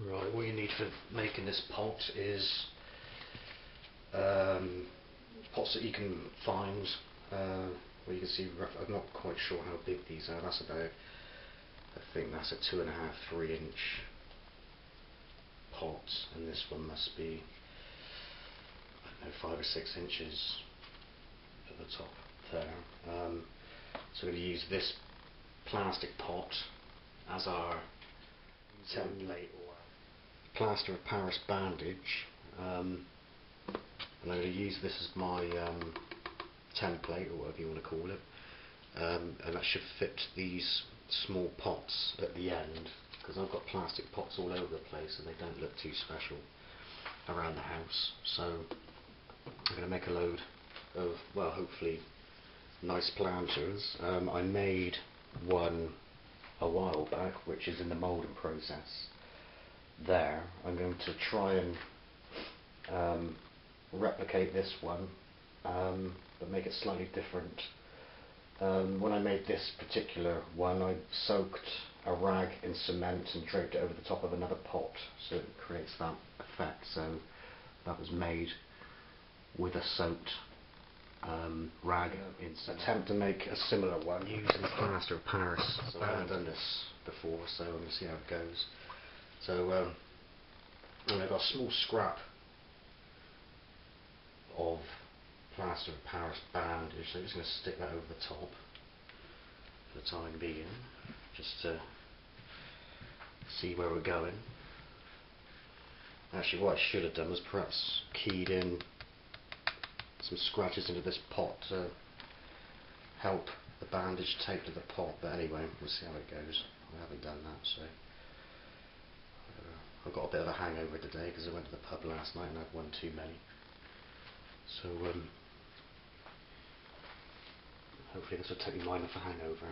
Right, what you need for making this pot is pots that you can find. Well, you can see, I'm not quite sure how big these are. That's about, I think that's a 2½–3 inch pot, and this one must be, I don't know, 5 or 6 inches at the top there. So we're going to use this plastic pot as our template or plaster of Paris bandage, and I'm going to use this as my template, or whatever you want to call it, and that should fit these small pots at the end, because I've got plastic pots all over the place and they don't look too special around the house. So I'm going to make a load of, well, hopefully nice planters. I made one a while back which is in the moulding process there. I'm going to try and replicate this one, but make it slightly different. When I made this particular one, I soaked a rag in cement and draped it over the top of another pot, so it creates that effect. So that was made with a soaked rag in cement. Attempt to make a similar one using plaster of Paris. So I haven't done this before, so I'm going to see how it goes. So I've got a small scrap of plaster of Paris bandage, so I'm just going to stick that over the top for the time being, just to see where we're going. Actually, what I should have done was perhaps keyed in some scratches into this pot to help the bandage tape to the pot, but anyway, we'll see how it goes. I haven't done that, so I've got a bit of a hangover today because I went to the pub last night and had one too many. So hopefully this will take me mind off a hangover.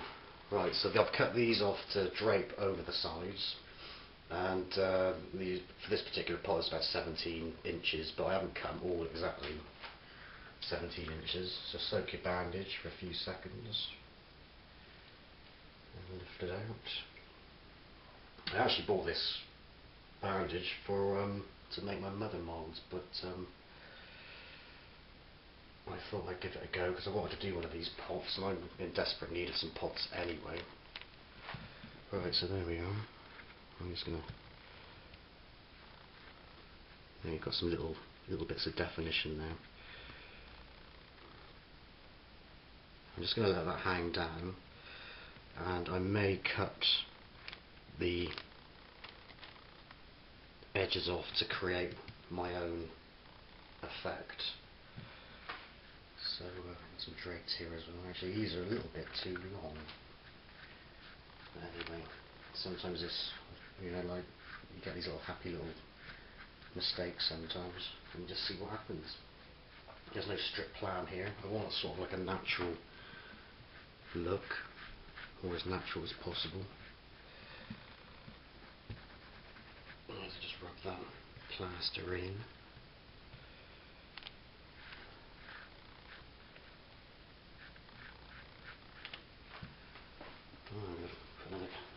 Right, so I've cut these off to drape over the sides, and for this particular pot it's about 17 inches, but I haven't cut them all exactly 17 inches. So soak your bandage for a few seconds and lift it out. I actually bought this bandage for to make my mother moulds, but I thought I'd give it a go because I wanted to do one of these pots, and I'm in desperate need of some pots anyway. Right, so there we are. I'm just gonna. There, you've got some little bits of definition there. I'm just gonna let that hang down, and I may cut the edges off to create my own effect. So some drapes here as well. Actually, these are a little bit too long. But anyway, sometimes it's, you know, like you get these little happy little mistakes sometimes, and just see what happens. There's no strict plan here. I want sort of like a natural look, or as natural as possible. Let's just rub that plaster in.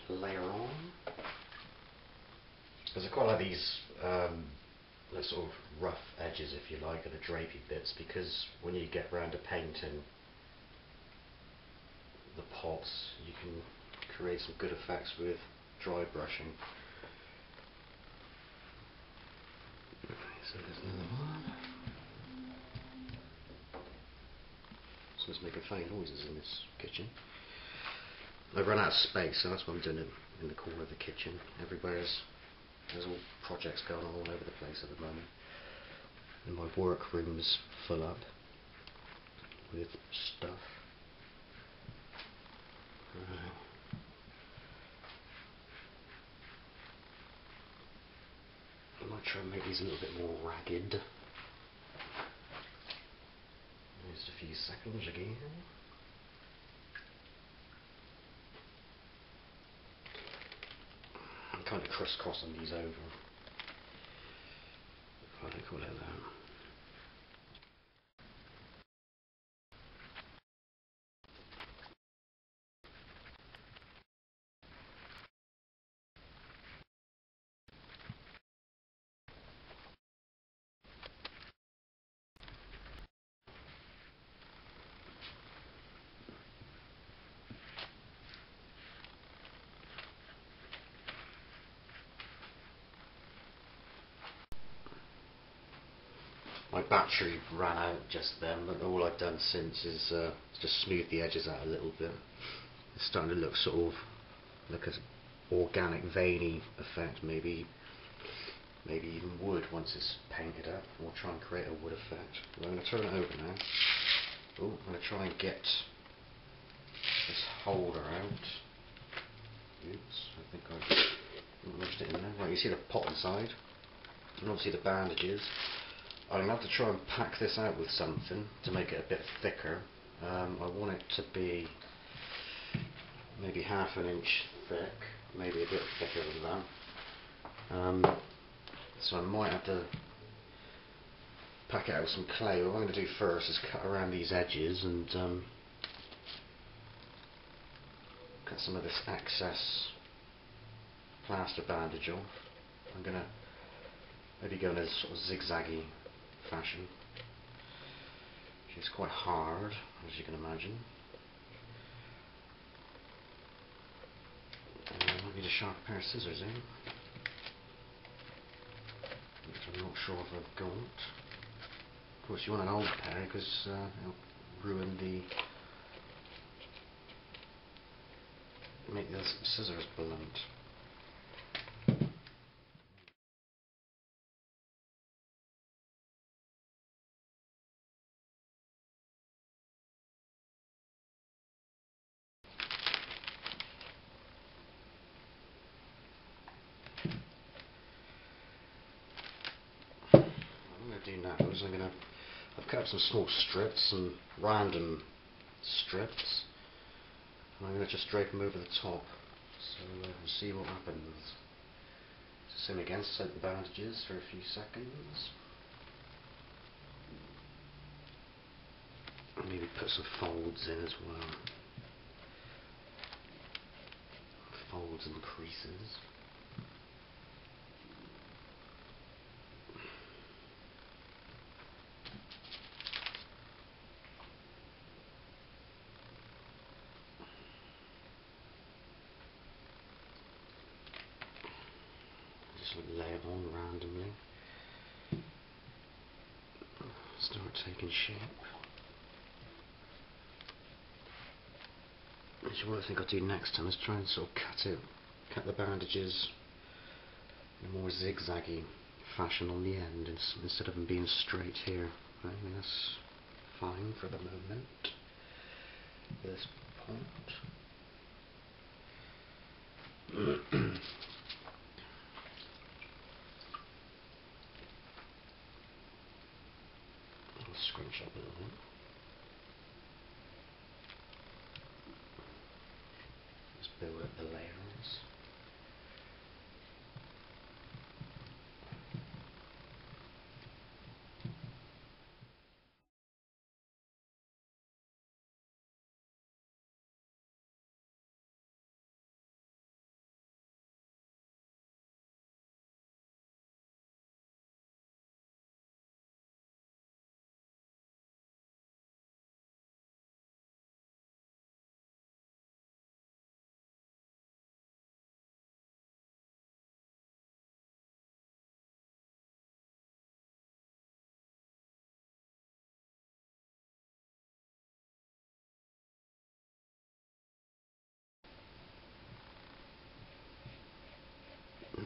Layer on, because I quite like these sort of rough edges, if you like, or the drapey bits, because when you get round to painting the pots you can create some good effects with dry brushing. So there's another one. Someone's making funny noises in this kitchen. I've run out of space, so that's why I'm doing it in the corner of the kitchen. Everywhere is, there's all projects going on all over the place at the moment, and my workroom's full up with stuff. I might try and make these a little bit more ragged. Just a few seconds again. I'm kind of crisscrossing these over. I don't call it that. My battery ran out just then, but all I've done since is just smooth the edges out a little bit. It's starting to look sort of like an organic veiny effect, maybe even wood once it's painted up. We'll try and create a wood effect. Well, I'm going to turn it over now. Oh, I'm going to try and get this holder out. Oops, I think I've lodged it in there. Right, you see the pot inside, and obviously the bandages. I'm going to have to try and pack this out with something to make it a bit thicker. I want it to be maybe half an inch thick, maybe a bit thicker than that. So I might have to pack it out with some clay. What I'm going to do first is cut around these edges and cut some of this excess plaster bandage off. I'm going to maybe go in a sort of zigzaggy fashion, which is quite hard, as you can imagine. I need a sharp pair of scissors in, which I'm not sure if I've got. Of course, you want an old pair because it'll ruin make the scissors blunt. I've cut up some small strips, some random strips, and I'm going to just drape them over the top, so we'll see what happens. Same again, soak the bandages for a few seconds. And maybe put some folds in as well. Folds and creases. Lay it on randomly. Start taking shape. Actually, what I think I'll do next time is try and sort of cut the bandages in a more zigzaggy fashion on the end instead of them being straight here. Right? I mean, that's fine for the moment. At this point. Scrunch up a little bit. Just build up the layers.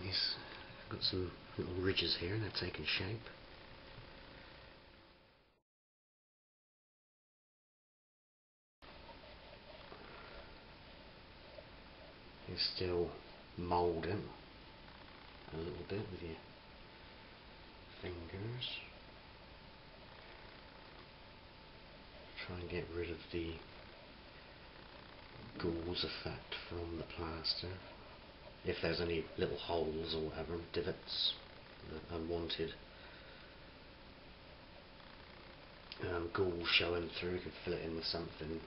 Yes, got some little ridges here and they're taking shape. You still mould it a little bit with your fingers. Try and get rid of the gauze effect from the plaster. If there's any little holes or whatever, divots, unwanted gauze showing through, you can fill it in with something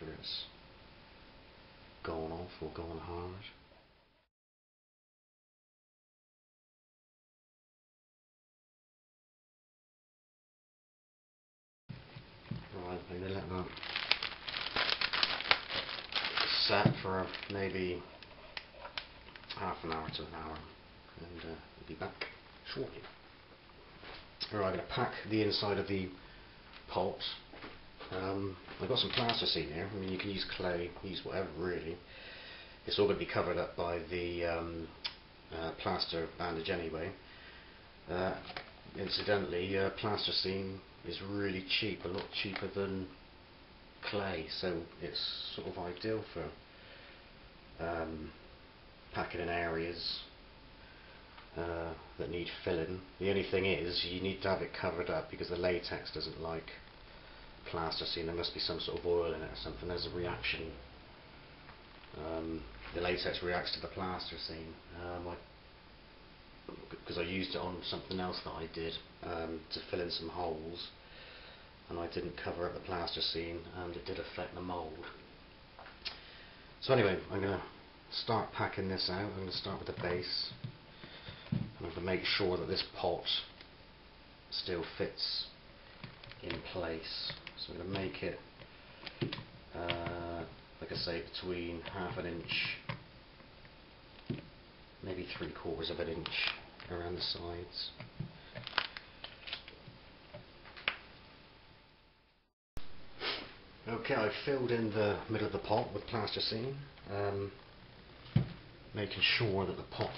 after it's gone off or gone hard. Right, I'm going to let that set for maybe half an hour to an hour, and we'll be back shortly. Right, I'm going to pack the inside of the pulps. I've got some plasticine here. I mean, you can use clay, use whatever really. It's all going to be covered up by the plaster bandage anyway. Incidentally, plasticine is really cheap, a lot cheaper than clay, so it's sort of ideal for packing in areas that need filling. The only thing is you need to have it covered up because the latex doesn't like plasticine. There must be some sort of oil in it or something. There's a reaction. The latex reacts to the plasticine. Because I used it on something else that I did to fill in some holes, and I didn't cover up the plasticine, and it did affect the mould. So anyway, I'm going to start packing this out. I'm going to start with the base. I'm going to make sure that this pot still fits in place. So I'm going to make it, like I say, between half an inch, maybe 3/4 of an inch around the sides. Okay, I've filled in the middle of the pot with plasticine, making sure that the pot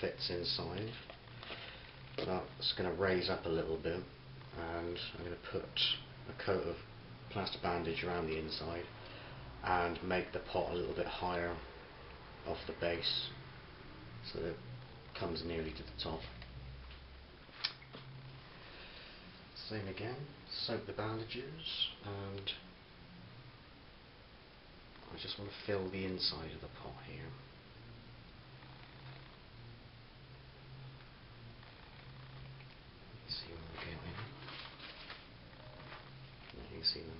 fits inside. That's going to raise up a little bit, and I'm going to put a coat of plaster bandage around the inside and make the pot a little bit higher off the base, so that it comes nearly to the top. Same again, soak the bandages, and I just want to fill the inside of the pot here. Let's see where we're going. Now you can see them.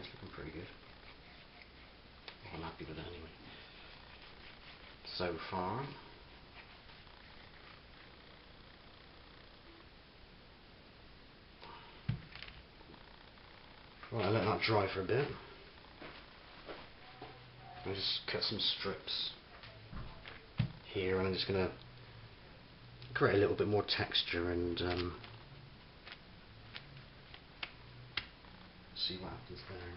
It's looking pretty good. I'm happy with it anyway. So far, right, I let that dry for a bit. I just cut some strips here, and I'm just going to create a little bit more texture and see what happens there.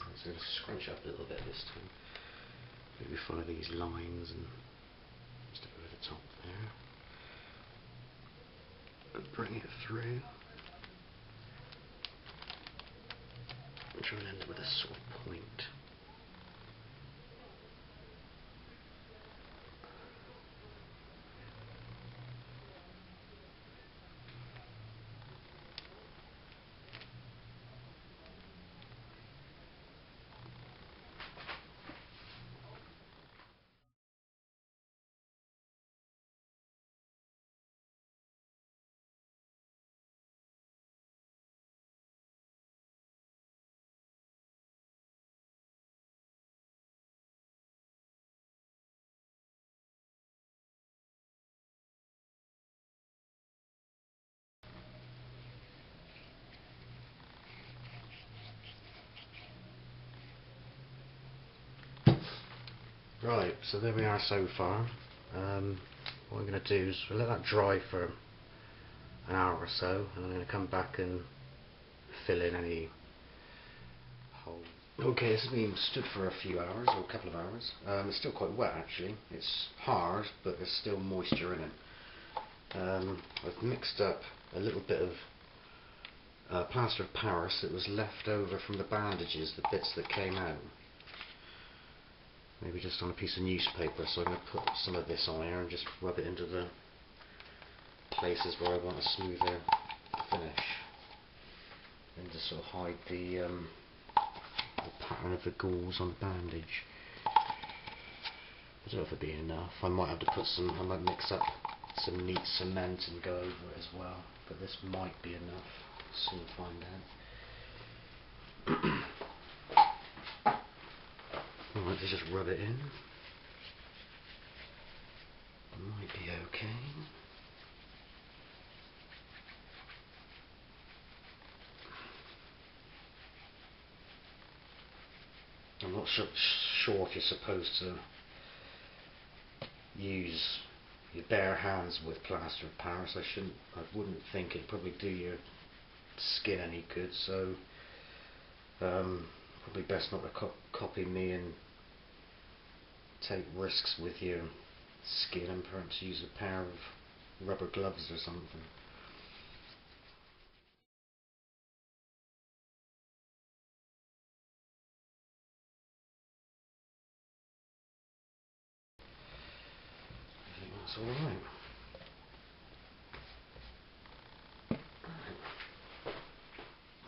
I'm just going to scrunch up a little bit this time. Maybe follow these lines and just over the top there. And bring it through. I'm trying to end up with a sort of point. Right, so there we are so far. What I'm going to do is let that dry for an hour or so, and I'm going to come back and fill in any holes. Okay, this has been stood for a few hours, or a couple of hours. It's still quite wet actually. It's hard, but there's still moisture in it. I've mixed up a little bit of plaster of Paris that was left over from the bandages, the bits that came out. Maybe just on a piece of newspaper, so I'm going to put some of this on here and just rub it into the places where I want a smoother finish, and to sort of hide the pattern of the gauze on the bandage. I don't know if it'd be enough. I might have to put some, I might mix up some neat cement and go over it as well, but this might be enough. Soon find out. Alright, let's just rub it in. It might be okay. I'm not sure if you're supposed to use your bare hands with plaster of Paris. I wouldn't think it'd probably do your skin any good, so probably best not to copy me and take risks with your skin, and perhaps use a pair of rubber gloves or something. That's all right.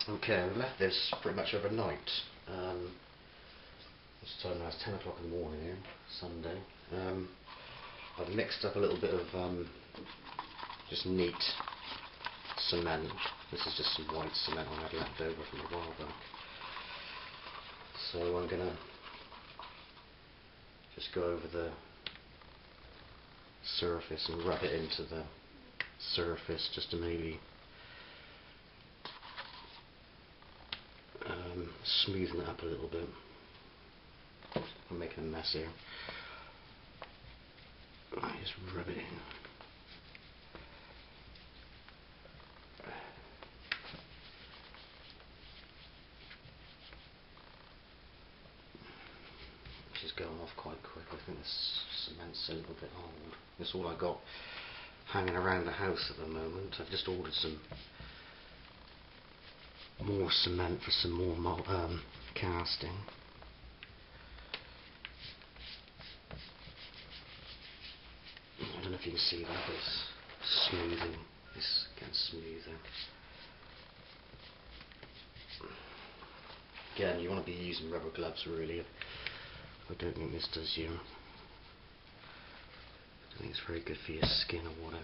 Okay, I've left this pretty much overnight. This time now it's 10 o'clock in the morning here, Sunday. I've mixed up a little bit of just neat cement. This is just some white cement I had left over from a while back. So I'm going to just go over the surface and rub it into the surface just to maybe smoothen it up a little bit. I'm making a mess here. I just rub it in. This is going off quite quick. I think this cement's a little bit old. That's all I got hanging around the house at the moment. I've just ordered some more cement for some more casting. I don't know if you can see that, but it's smoothing. It's getting smoother. Again, you want to be using rubber gloves really. I don't think this does you. I don't think it's very good for your skin or whatever.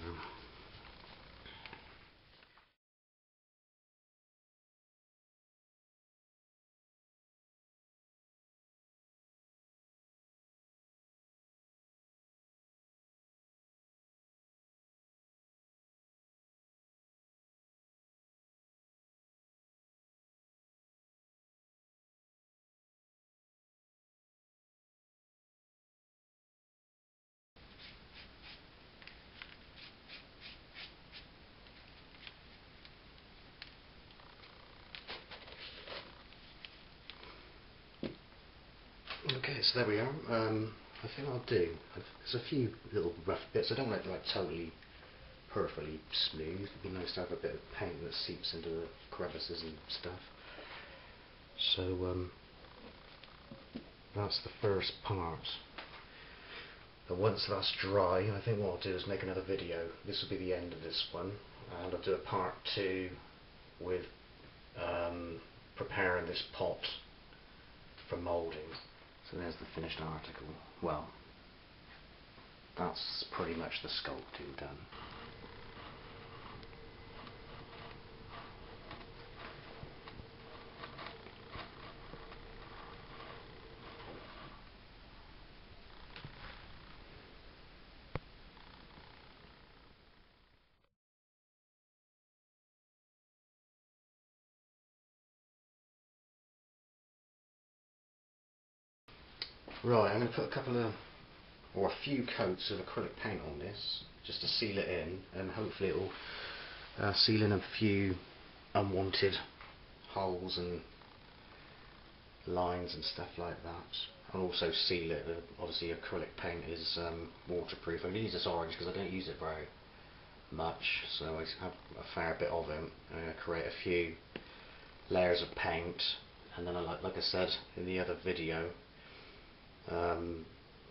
Okay, so there we are. I think I'll do. There's a few little rough bits. I don't want it like totally, perfectly smooth. It'd be nice to have a bit of paint that seeps into the crevices and stuff. So that's the first part. But once that's dry, I think what I'll do is make another video. This will be the end of this one, and I'll do a part two with preparing this pot for moulding. So there's the finished article. Well, that's pretty much the sculpting done. Right, I'm going to put a couple of, or a few coats of acrylic paint on this, just to seal it in, and hopefully it'll seal in a few unwanted holes and lines and stuff like that, and also seal it. Obviously acrylic paint is waterproof. I'm going to use this orange because I don't use it very much, so I have a fair bit of it. I'm going to create a few layers of paint, and then like I said in the other video, I'm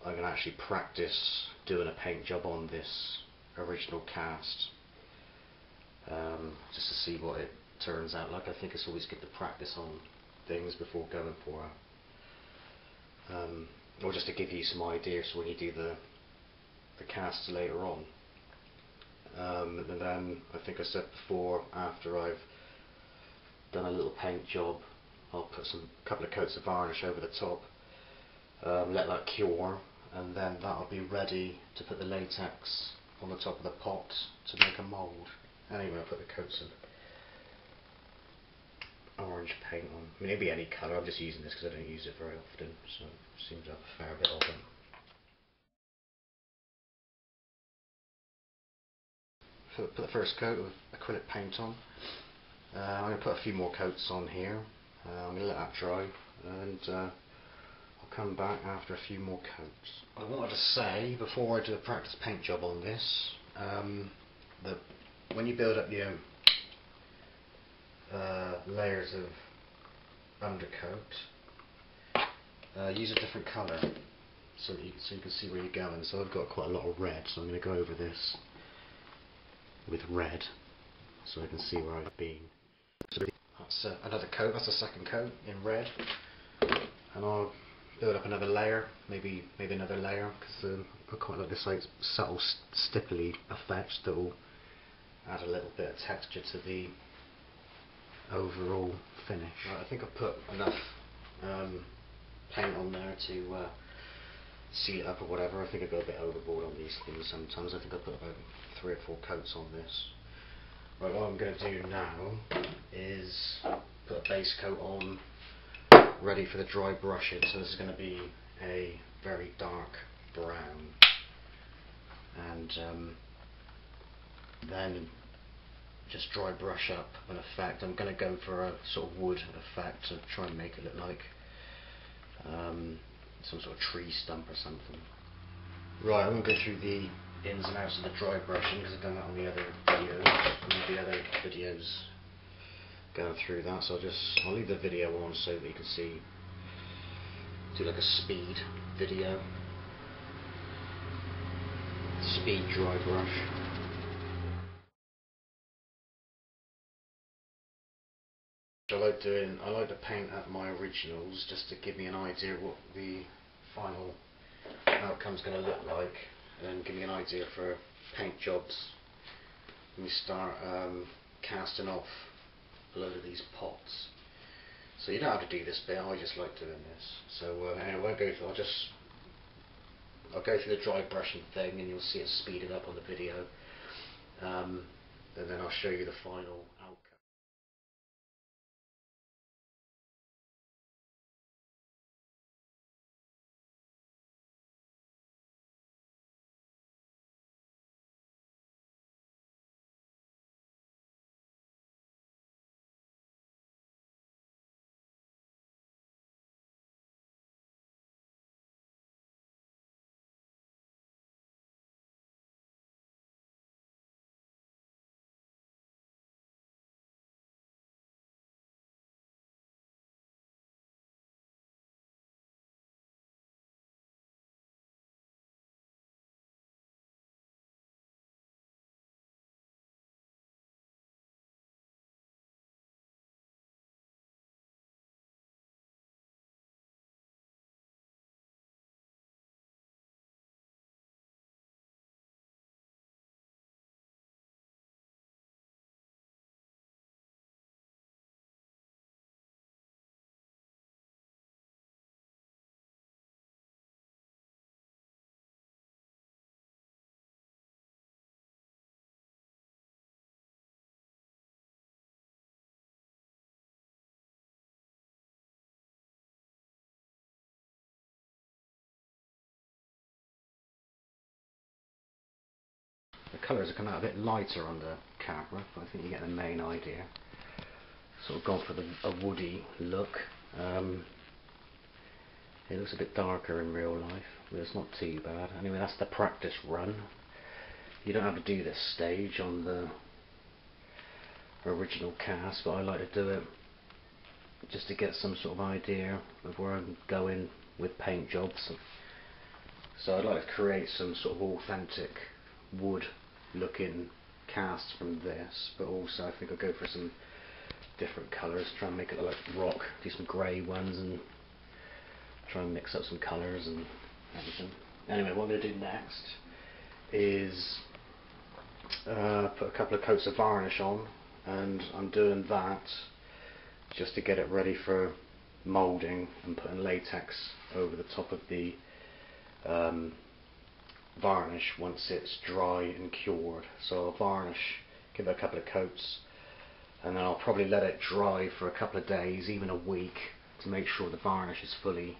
going to actually practice doing a paint job on this original cast just to see what it turns out like. I think it's always good to practice on things before going for it, or just to give you some ideas when you do the casts later on. And then I think I said before, after I've done a little paint job, I'll put a couple of coats of varnish over the top, let that cure, and then that'll be ready to put the latex on the top of the pot to make a mould. Anyway, I'll put the coats of orange paint on. I mean, it'll be any colour. I'm just using this because I don't use it very often, so it seems to have a fair bit of it. Put the first coat of acrylic paint on. I'm going to put a few more coats on here. I'm going to let that dry, and I'll come back after a few more coats. I wanted to say, before I do a practice paint job on this, that when you build up your layers of undercoat, use a different colour so you can see where you're going. So I've got quite a lot of red, so I'm going to go over this with red so I can see where I've been. So that's another coat, that's the second coat in red, and I'll build up another layer, maybe another layer, because I quite like this like subtle stipply effect that will add a little bit of texture to the overall finish. Right, I think I've put enough paint on there to seal it up or whatever. I think I go a bit overboard on these things sometimes. I think I put about 3 or 4 coats on this. Right, what I'm going to do now is put a base coat on, ready for the dry brushing. So this is going to be a very dark brown, and then just dry brush up an effect. I'm going to go for a sort of wood effect to try and make it look like some sort of tree stump or something. Right, I'm going to go through the ins and outs of the dry brushing because I've done that on the other videos. Going through that, so I'll leave the video on so that you can see. Do like a speed video, speed dry brush. I like to paint up my originals just to give me an idea what the final outcome's going to look like, and give me an idea for paint jobs when we start casting off a load of these pots. So you don't have to do this bit, I just like doing this. So anyway, I'll go through the dry brushing thing and you'll see it speeded up on the video, and then I'll show you the final outcome. The colours are coming out a bit lighter on the camera, but I think you get the main idea. Sort of gone for a woody look. It looks a bit darker in real life, but it's not too bad. Anyway, that's the practice run. You don't have to do this stage on the original cast, but I like to do it just to get some sort of idea of where I'm going with paint jobs. So I'd like to create some sort of authentic wood looking cast from this, but also I think I'll go for some different colours, try and make it look rock, do some grey ones and try and mix up some colours and everything. Anyway, what I'm going to do next is put a couple of coats of varnish on, and I'm doing that just to get it ready for moulding and putting latex over the top of the varnish once it's dry and cured. So I'll varnish, give it a couple of coats, and then I'll probably let it dry for a couple of days, even a week, to make sure the varnish is fully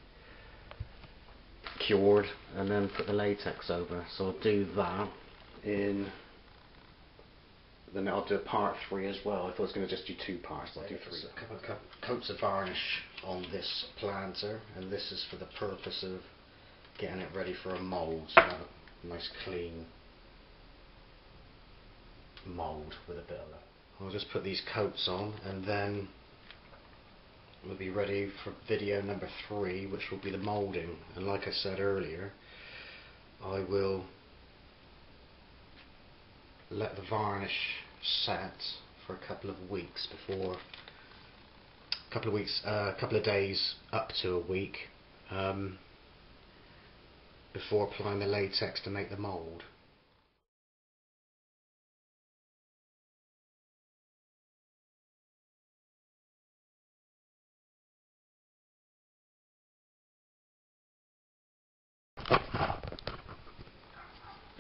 cured, and then put the latex over. So I'll do that in, then I'll do a part 3 as well. I thought I was going to just do 2 parts, I'll do 3. A couple of coats of varnish on this planter, and this is for the purpose of getting it ready for a mould, so have a nice clean mould with a bit of that. I'll just put these coats on, and then we'll be ready for video number 3, which will be the moulding. And like I said earlier, I will let the varnish set for a couple of weeks before, a couple of days up to a week, before applying the latex to make the mould.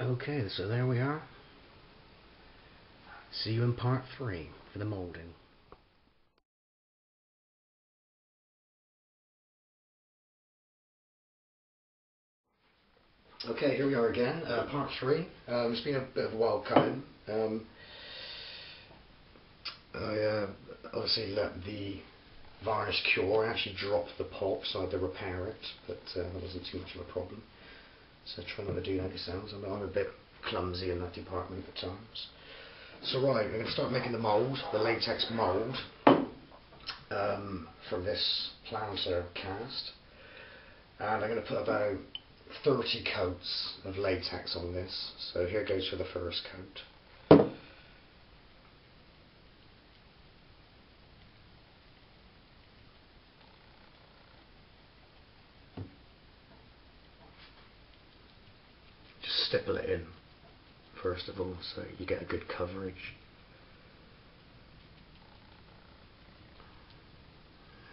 Okay, so there we are. See you in part 3 for the moulding. Okay, here we are again, part 3. It's been a bit of a while coming. I obviously let the varnish cure. I actually dropped the pulp, so I had to repair it, but that wasn't too much of a problem. So try not to do that yourselves. I'm a bit clumsy in that department at times. So right, we're going to start making the mould, the latex mould, for this planter cast. And I'm going to put about 30 coats of latex on this, so here goes for the first coat. Just stipple it in first of all, so you get a good coverage.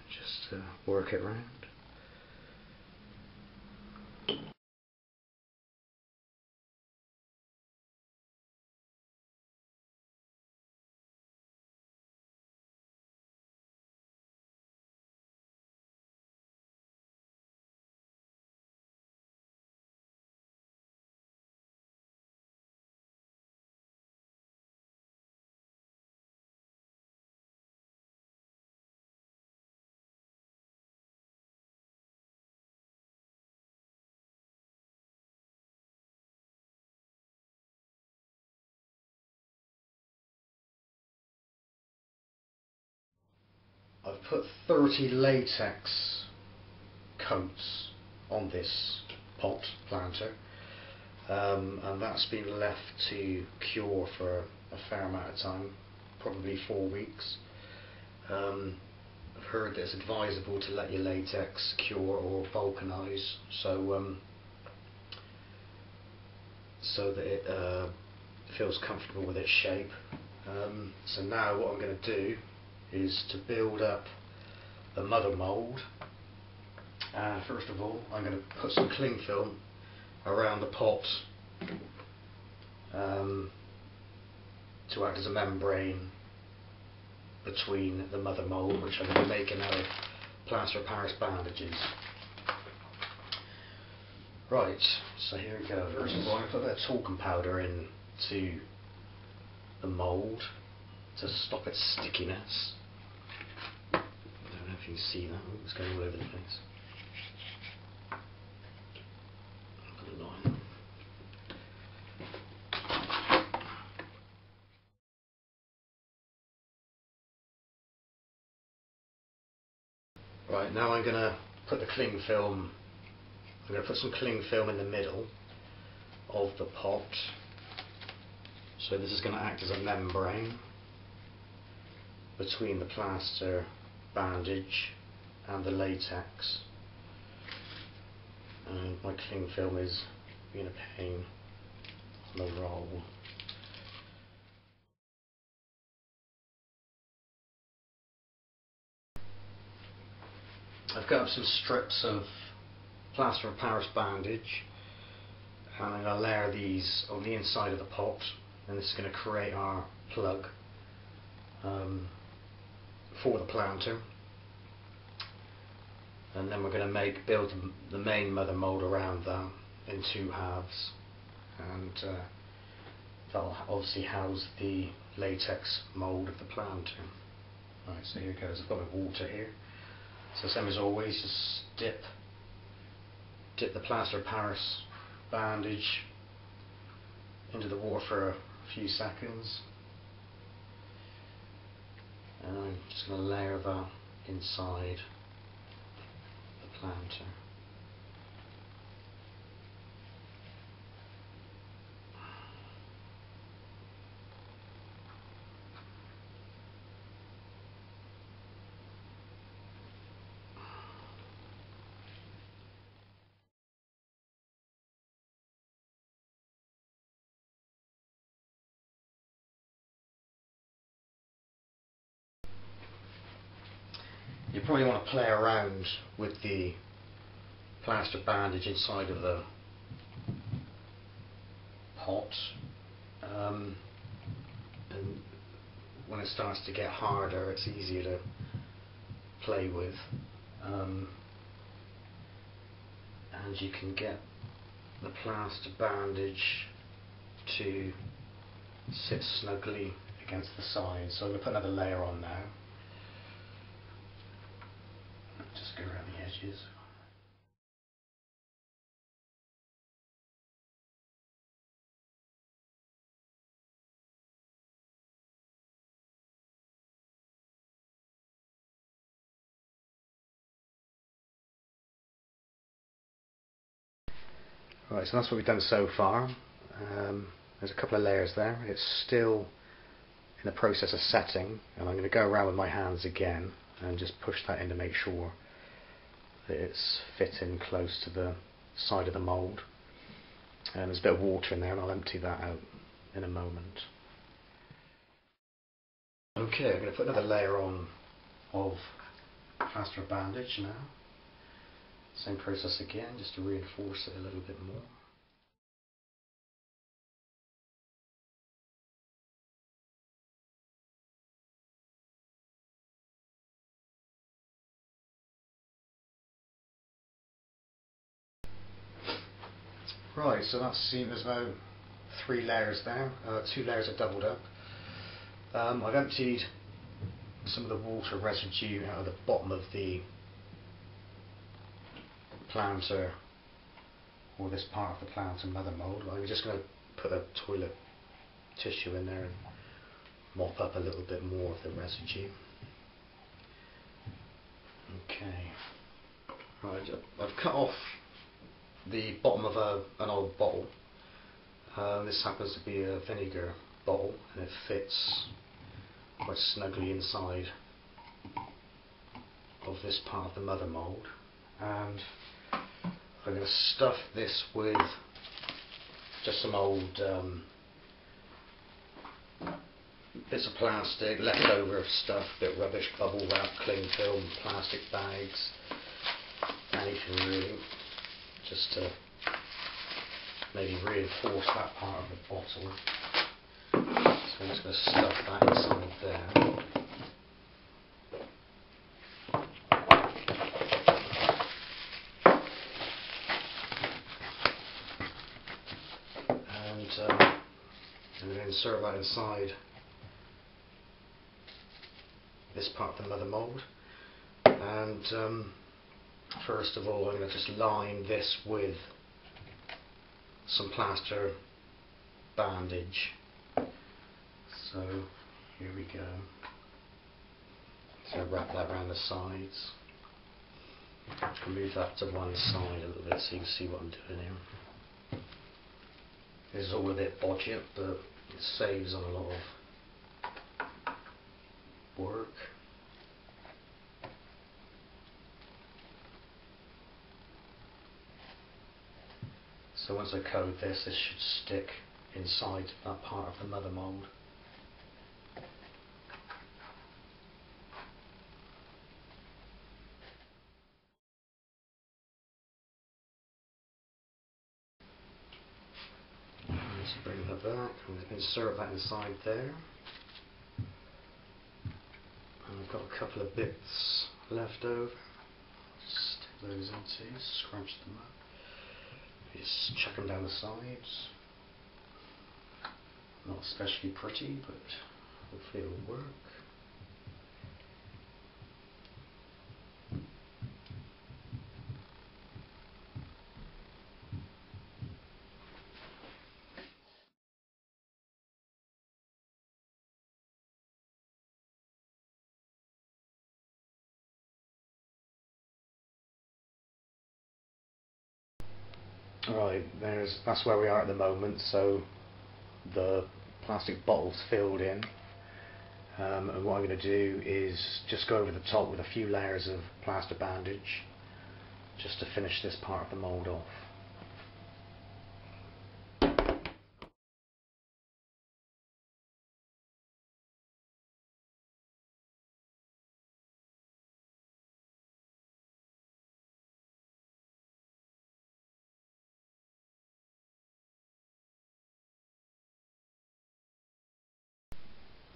Just work it round. I've put 30 latex coats on this pot planter, and that's been left to cure for a fair amount of time, probably 4 weeks. I've heard that it's advisable to let your latex cure or vulcanise, so that it feels comfortable with its shape. So now what I'm going to do is to build up a mother mould. First of all, I'm going to put some cling film around the pot to act as a membrane between the mother mould, which I'm going to be making out of plaster of Paris bandages. Right, so here we go. First of all, I put a bit of talcum powder into the mould to stop its stickiness. I don't know if you can see that, it's going all over the place. I've got a line. Right, now I'm going to put the cling film, I'm going to put some cling film in the middle of the pot. So this is going to act as a membrane between the plaster bandage and the latex, and my cling film is going to paint on the roll. I've got up some strips of plaster of Paris bandage, and I'm going to layer these on the inside of the pot, and this is going to create our plug for the planter. And then we're going to build the main mother mould around that in 2 halves, and that'll obviously house the latex mould of the planter. Right, so here goes. I've got my water here. So same as always, just dip the plaster of Paris bandage into the water for a few seconds, and I'm just going to layer that inside the planter. You probably want to play around with the plaster bandage inside of the pot, and when it starts to get harder it's easier to play with, and you can get the plaster bandage to sit snugly against the side. So I'm going to put another layer on now. Just go around the edges. Right, so that's what we've done so far. There's a couple of layers there. It's still in the process of setting, and I'm going to go around with my hands again and just push that in to make sure that it's fitting close to the side of the mould. And there's a bit of water in there, and I'll empty that out in a moment. Okay, I'm going to put another layer on of plaster bandage now. Same process again, just to reinforce it a little bit more. Right, so that's seen as though 3 layers there, 2 layers are doubled up. I've emptied some of the water residue out of the bottom of the planter, or this part of the planter mother mould. I'm just going to put a toilet tissue in there and mop up a little bit more of the residue. Okay, right, I've cut off the bottom of an old bottle. This happens to be a vinegar bottle, and it fits quite snugly inside of this part of the mother mould. And I'm going to stuff this with just some old bits of plastic, leftover stuff, bit of rubbish, bubble wrap, cling film, plastic bags, anything really, just to maybe reinforce that part of the bottle. So I'm just going to stuff that inside there. And I'm going to insert that inside this part of the mother mould. And first of all, I'm going to just line this with some plaster bandage. So here we go. So wrap that around the sides. I can move that to one side a little bit so you can see what I'm doing here. This is all a bit bodgy, but It saves on a lot of work. So once I coat this, this should stick inside that part of the mother mould. Bring that back. I'm going to insert that inside there. And I've got a couple of bits left over. Stick those into, scrunch them up. Just chuck them down the sides. Not especially pretty, but hopefully it'll work. Right, that's where we are at the moment. So the plastic bottle's filled in, and what I'm going to do is just go over the top with a few layers of plaster bandage just to finish this part of the mould off.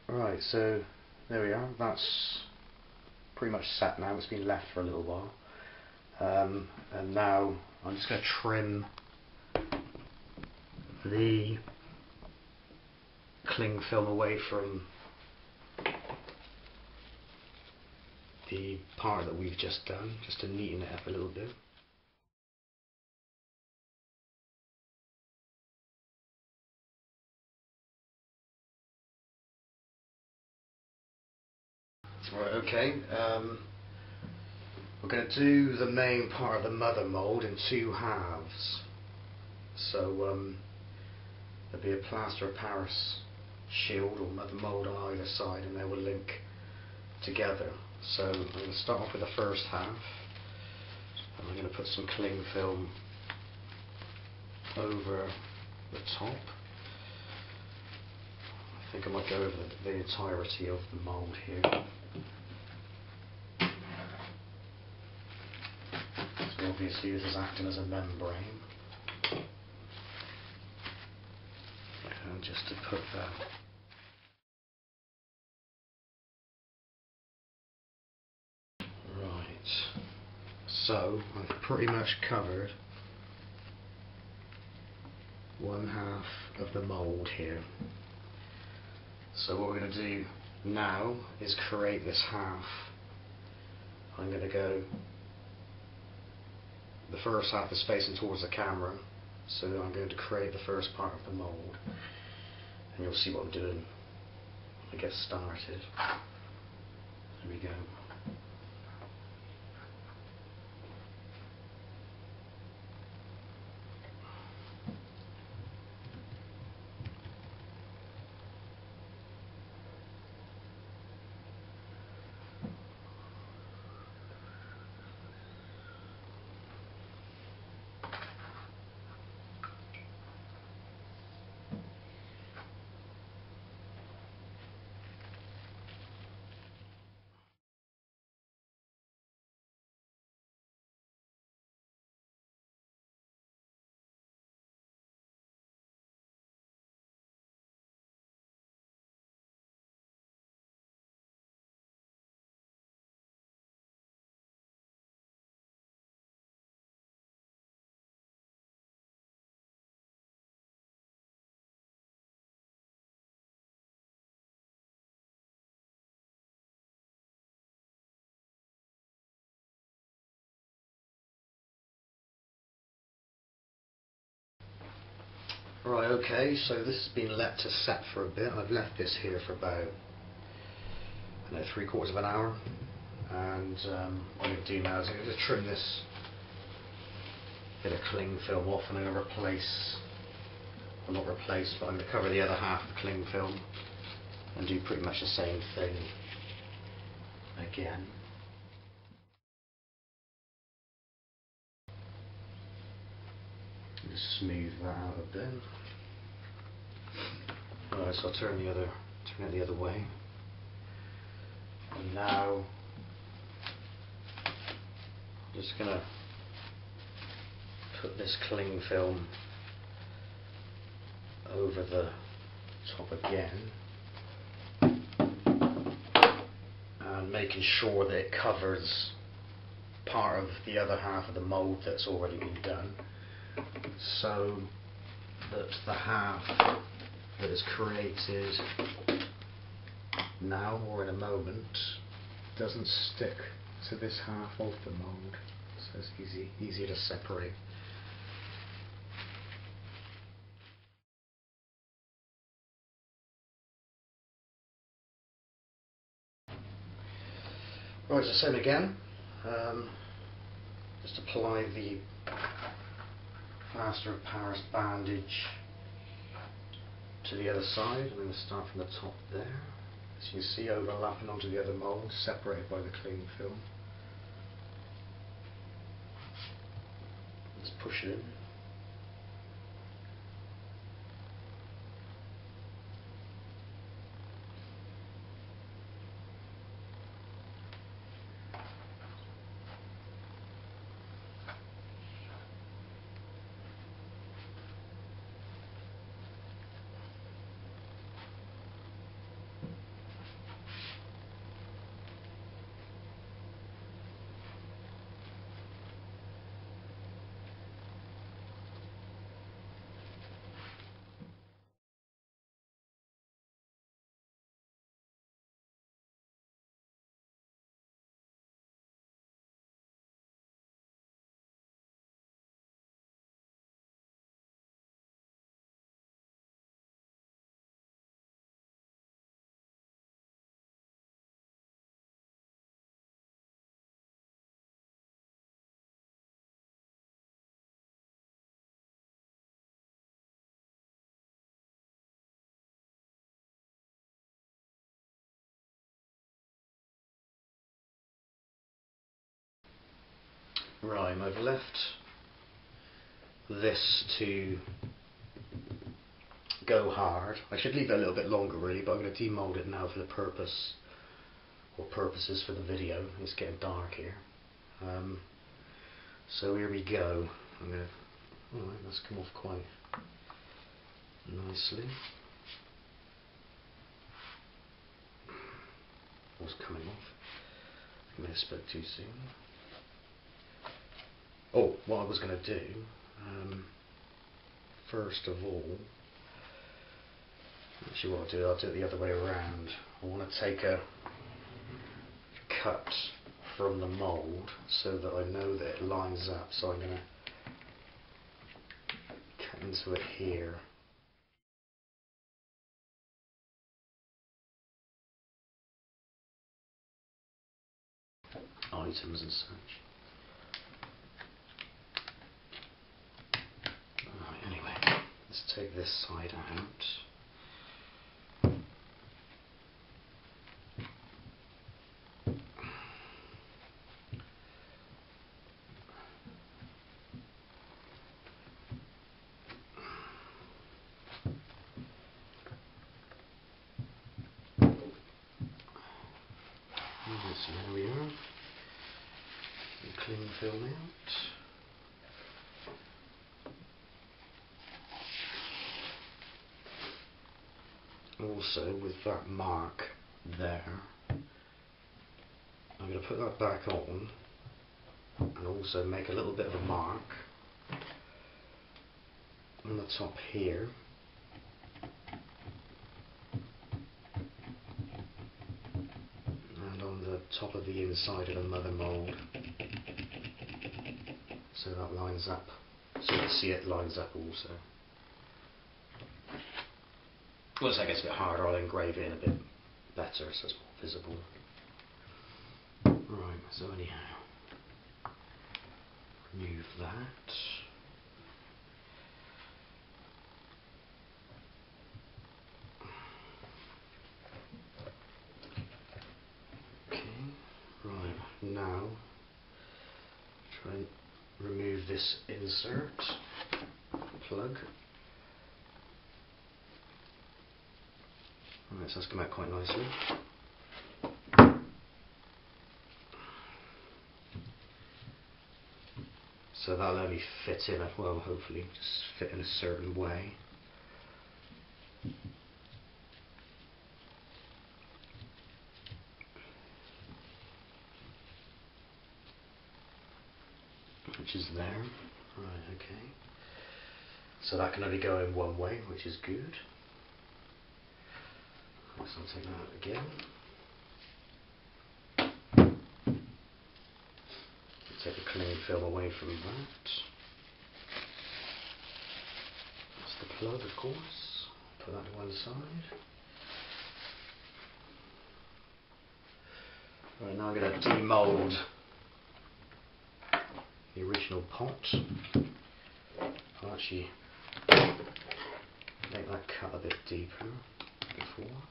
Right, so there we are, that's pretty much set now. It's been left for a little while, and now I'm just going to trim the cling film away from the part that we've just done, just to neaten it up a little bit. Right, okay, we're going to do the main part of the mother mould in two halves. So there'll be a plaster of Paris shield or mother mould on either side, and they will link together. So I'm going to start off with the first half, and I'm going to put some cling film over the top. I think I might go over the entirety of the mould here. Obviously this is acting as a membrane, and just to put that right, so I've pretty much covered one half of the mould here. So what we're going to do now is create this half. I'm going to go, the first half is facing towards the camera, so I'm going to create the first part of the mould, and you'll see what I'm doing when I get started. There we go. Right, okay, so this has been let to set for a bit. I've left this here for about, I don't know, 3/4 of an hour, and what I'm going to do now is I'm going to trim this bit of cling film off, and I'm going to replace or not replaced, but I'm going to cover the other half of cling film and do pretty much the same thing again. Just smooth that out a bit. Alright, so I'll turn it the other way. And now I'm just going to put this cling film over the top again, and making sure that it covers part of the other half of the mould that's already been done, so that the half that is created now or in a moment doesn't stick to this half of the mould, so it's easier to separate. Right, it's the same again. Just apply the plaster of Paris bandage to the other side. I'm going to start from the top there. As you can see, overlapping onto the other mould, separated by the cling film. Just push it in. Right, I've left this to go hard. I should leave it a little bit longer really, but I'm going to demold it now for the purpose, or purposes, for the video. It's getting dark here. So here we go. Alright, that's come off quite nicely. What's coming off? I may have spoke too soon. Oh, what I was going to do, first of all, actually what I'll do it the other way around. I want to take a cut from the mould so that I know that it lines up, so I'm going to cut into it here. Items and such. Let's take this side out. So there we are. Clean film out. Also, with that mark there, I'm going to put that back on and also make a little bit of a mark on the top here. And on the top of the inside of the mother mould. So that lines up. So you can see it lines up also. Once that gets a bit harder, I'll engrave it in a bit better so it's more visible. Right, so anyhow, remove that. this insert plug. Alright, so that's come out quite nicely. So that'll only fit in, well, hopefully, just fit in a certain way. Which is there. Right, okay. So that can only go in one way, which is good. So I'll take that out again. Take the cling film away from that. That's the plug, of course. Put that to one side. Right, now I'm going to demold the original pot. I'll actually make that cut a bit deeper before.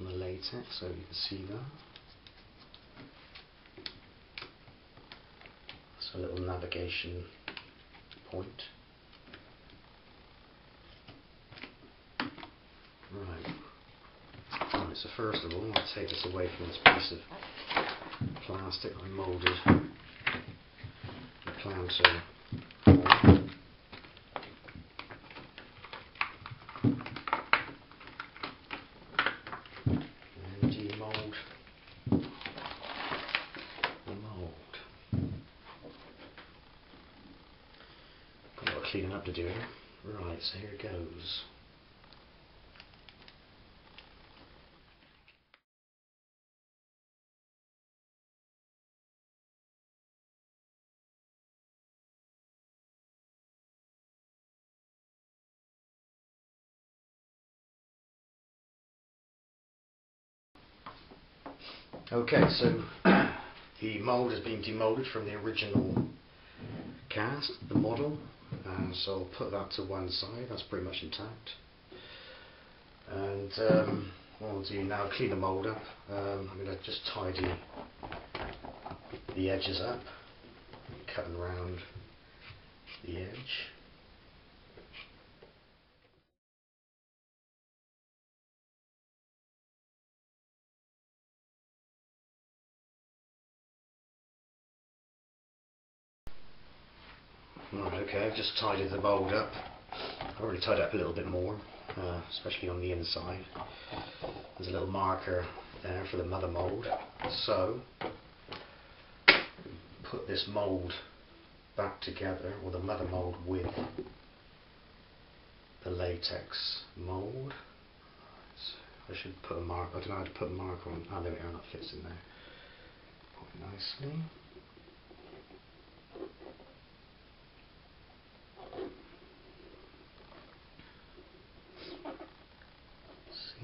The latex, so you can see that. It's a little navigation point. Right. So first of all, I'll take this away from this piece of plastic I moulded the planter on. Cleaning up to do. Right, so here it goes. Okay, so the mould has been demolded from the original cast, the model. So I'll put that to one side, that's pretty much intact. And what I'll do now, clean the mould up. I'm going to just tidy the edges up, cutting around the edge. Right, okay, I've just tidied the mould up. I've already tied it up a little bit more, especially on the inside. There's a little marker there for the mother mould. So, put this mould back together, or the mother mould with the latex mould. I should put a marker, I don't know how to put a marker on. Ah, there we are, that fits in there quite nicely.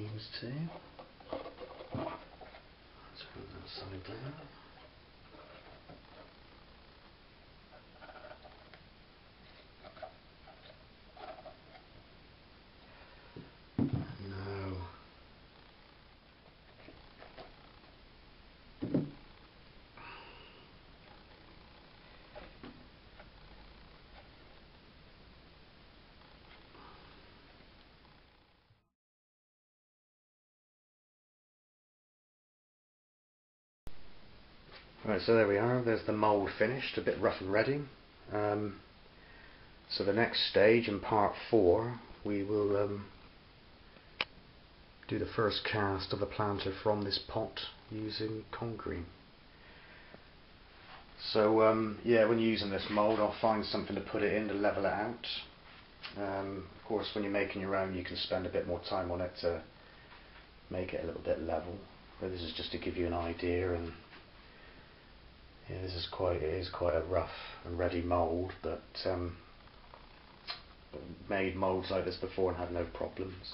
Seems to. Let's put that side down. Right, so there we are, there's the mould finished, a bit rough and ready. So the next stage, in part 4, we will do the first cast of the planter from this pot using concrete. So yeah, when you're using this mould, I'll find something to put it in to level it out. Of course, when you're making your own, you can spend a bit more time on it to make it a little bit level. But this is just to give you an idea. And yeah, this is quite a rough and ready mould, but made moulds like this before and had no problems.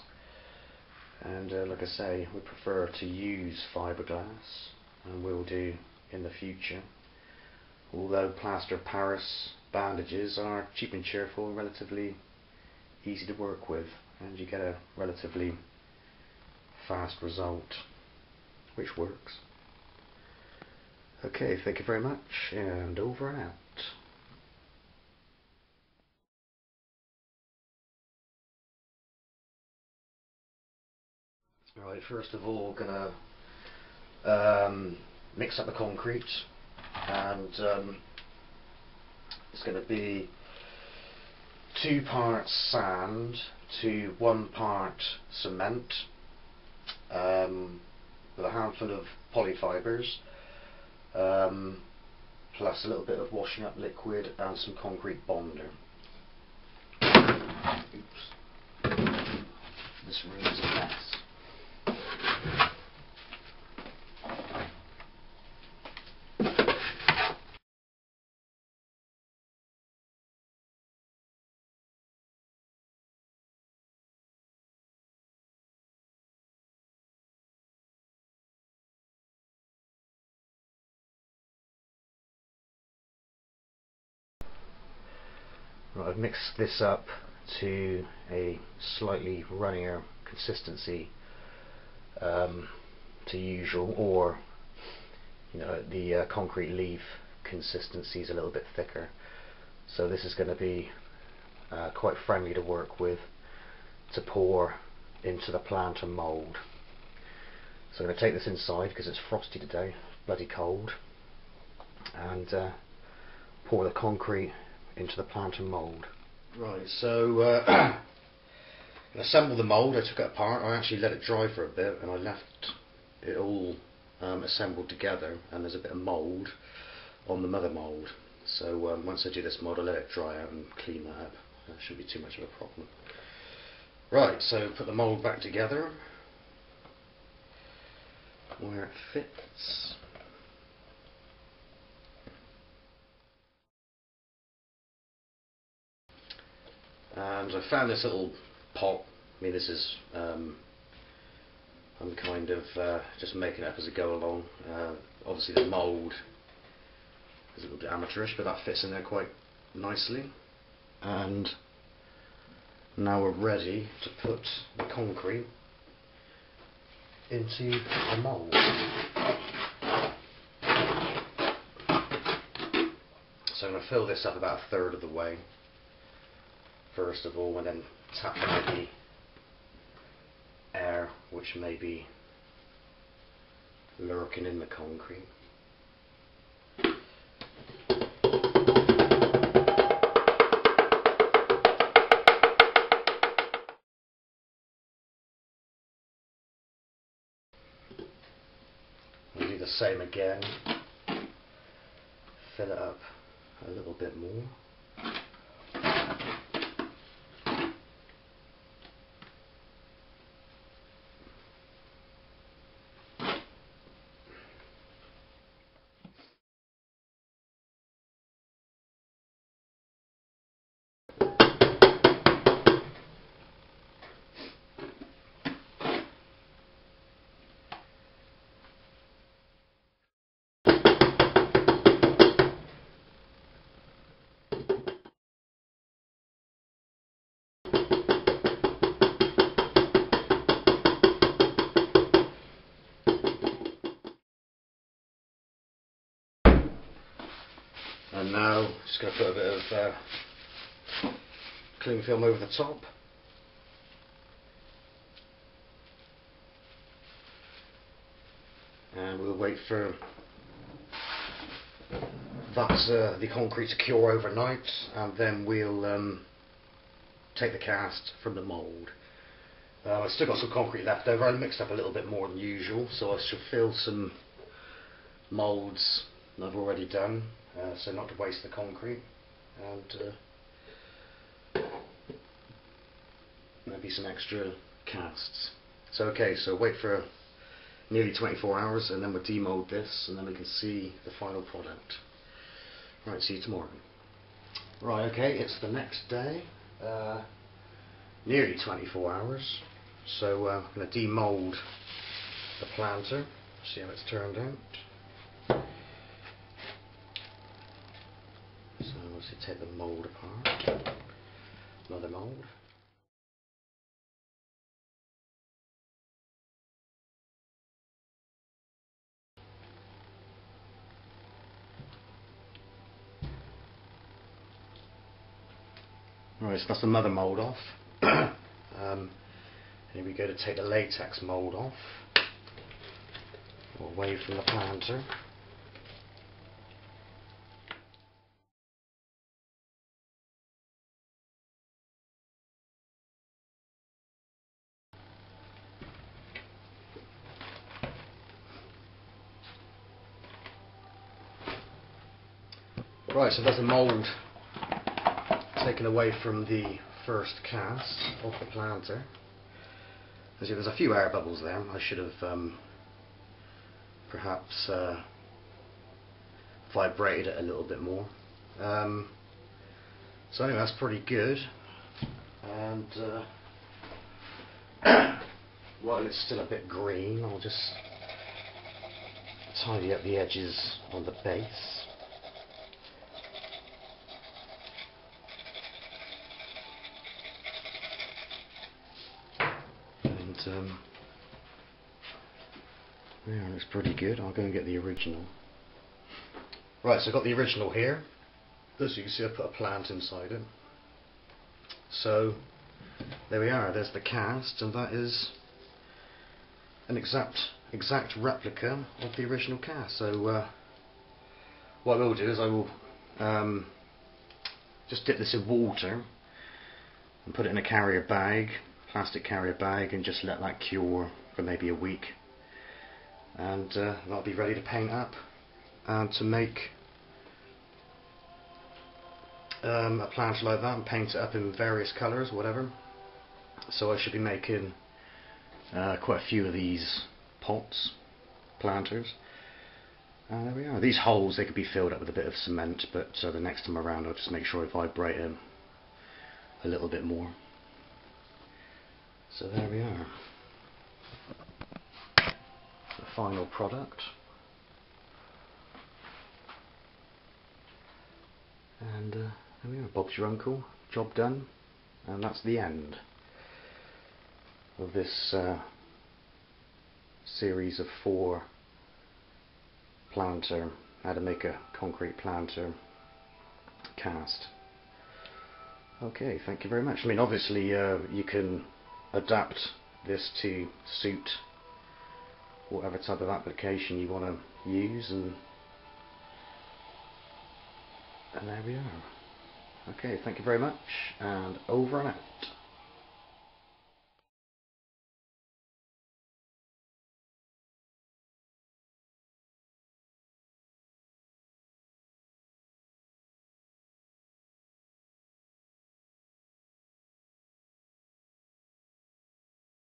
And like I say, we prefer to use fiberglass, and we'll do in the future. Although plaster of Paris bandages are cheap and cheerful, relatively easy to work with, and you get a relatively fast result, which works. Okay, thank you very much, and over and out. Alright, first of all, we're going to mix up the concrete, and it's going to be 2 parts sand to 1 part cement, with a handful of polyfibers, plus a little bit of washing up liquid and some concrete bonder. Oops. This room is a mess. Right, I've mixed this up to a slightly runnier consistency to usual, or you know, the concrete leaf consistency is a little bit thicker. So this is going to be quite friendly to work with to pour into the plant and mould. So I'm going to take this inside because it's frosty today, bloody cold, and pour the concrete into the plant and mould. Right, so I assembled the mould, I took it apart, I actually let it dry for a bit and I left it all assembled together, and there's a bit of mould on the mother mould. So once I do this mould, I let it dry out and clean that up. That shouldn't be too much of a problem. Right, so put the mould back together where it fits. And I found this little pot. I mean, this is I'm kind of just making it up as I go along. Obviously the mould is a little bit amateurish, but that fits in there quite nicely. And now we're ready to put the concrete into the mould. So I'm going to fill this up about 1/3 of the way, first of all, and then tap out the air which may be lurking in the concrete. We'll do the same again, fill it up a little bit more. And now just going to put a bit of cling film over the top. And we'll wait for that, the concrete to cure overnight, and then we'll take the cast from the mould. I've still got some concrete left over. I mixed up a little bit more than usual, so I should fill some moulds that I've already done. So not to waste the concrete, and there'll be some extra casts. So okay, so wait for nearly 24 hours and then we'll demold this, and then we can see the final product. Right, see you tomorrow. Right, okay, it's the next day, nearly 24 hours, so I'm going to demold the planter, see how it's turned out. To take the mould apart, another mould. Right, so that's the mother mould off. Here we go to take the latex mould off, away from the planter. Right, so that's a mould taken away from the first cast of the planter. As you see, there's a few air bubbles there. I should have perhaps vibrated it a little bit more. So anyway, that's pretty good. And while it's still a bit green, I'll just tidy up the edges on the base. Yeah, looks pretty good. I'll go and get the original. Right, so I've got the original here. As you can see, I put a plant inside it. So there we are. There's the cast, and that is an exact replica of the original cast. So what I will do is I will just dip this in water and put it in a carrier bag. Plastic carrier bag, and just let that cure for maybe a week, and that'll be ready to paint up and to make a planter like that and paint it up in various colours, whatever. So I should be making quite a few of these pots, planters, and there we are. These holes, they could be filled up with a bit of cement, but the next time around I'll just make sure I vibrate them a little bit more. So there we are, the final product, and there we are. Bob's your uncle, job done, and that's the end of this series of 4 planter, how to make a concrete planter cast. Okay, thank you very much. I mean, obviously you can adapt this to suit whatever type of application you want to use, and there we are. Okay, thank you very much, and over and out.